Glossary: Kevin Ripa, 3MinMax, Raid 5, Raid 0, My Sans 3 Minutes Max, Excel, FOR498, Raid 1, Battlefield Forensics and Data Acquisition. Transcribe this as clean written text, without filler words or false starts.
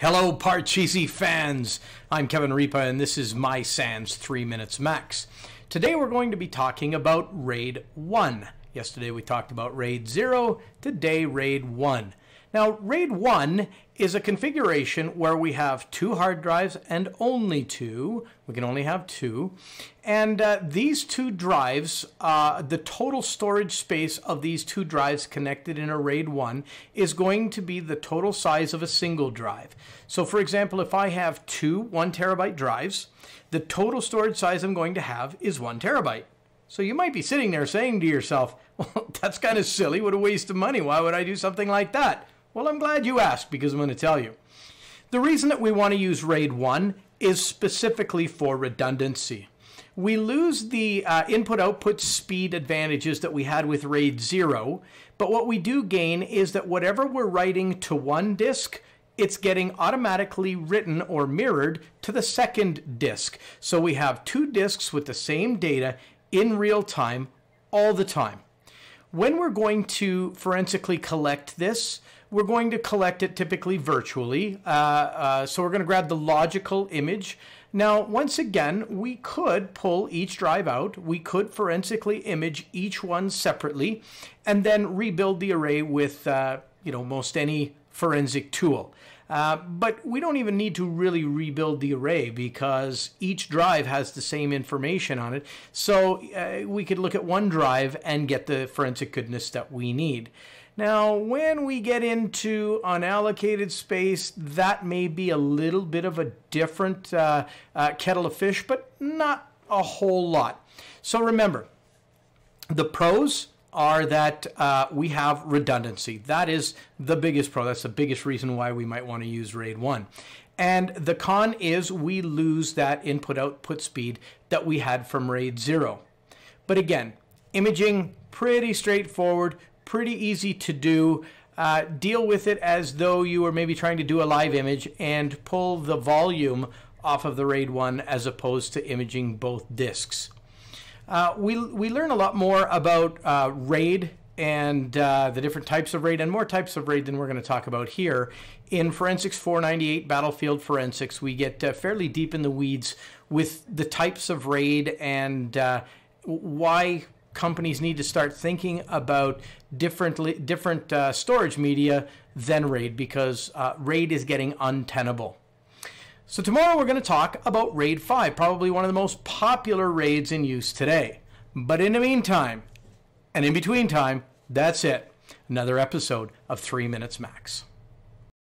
Hello, Parcheesi fans! I'm Kevin Ripa, and this is My Sans 3 Minutes Max. Today we're going to be talking about Raid 1. Yesterday we talked about Raid 0, today Raid 1. Now, Raid 1 is a configuration where we have two hard drives and only two. We can only have two. And these two drives, the total storage space of these two drives connected in a Raid 1 is going to be the total size of a single drive. So for example, if I have two 1 terabyte drives, the total storage size I'm going to have is 1 terabyte. So you might be sitting there saying to yourself, well, that's kind of silly. What a waste of money. Why would I do something like that? Well, I'm glad you asked because I'm going to tell you. The reason that we want to use Raid 1 is specifically for redundancy. We lose the input-output speed advantages that we had with Raid 0, but what we do gain is that whatever we're writing to one disk, it's getting automatically written or mirrored to the second disk. So we have two disks with the same data in real time, all the time. When we're going to forensically collect this, we're going to collect it typically virtually. So we're going to grab the logical image. Now, once again, we could pull each drive out. We could forensically image each one separately and then rebuild the array with, most any forensic tool. But we don't even need to really rebuild the array because each drive has the same information on it. So we could look at one drive and get the forensic goodness that we need. Now, when we get into unallocated space, that may be a little bit of a different kettle of fish, but not a whole lot. So remember, the pros are that we have redundancy. That is the biggest pro. That's the biggest reason why we might want to use Raid 1. And the con is we lose that input-output speed that we had from Raid 0. But again, imaging, pretty straightforward, pretty easy to do. Deal with it as though you were maybe trying to do a live image and pull the volume off of the Raid 1 as opposed to imaging both disks. We learn a lot more about Raid and the different types of Raid and more types of Raid than we're going to talk about here. In Forensics 498, Battlefield Forensics, we get fairly deep in the weeds with the types of Raid and why companies need to start thinking about different storage media than Raid because Raid is getting untenable. So tomorrow we're going to talk about Raid 5, probably one of the most popular raids in use today. But in the meantime, and in between time, that's it. Another episode of 3 Minutes Max.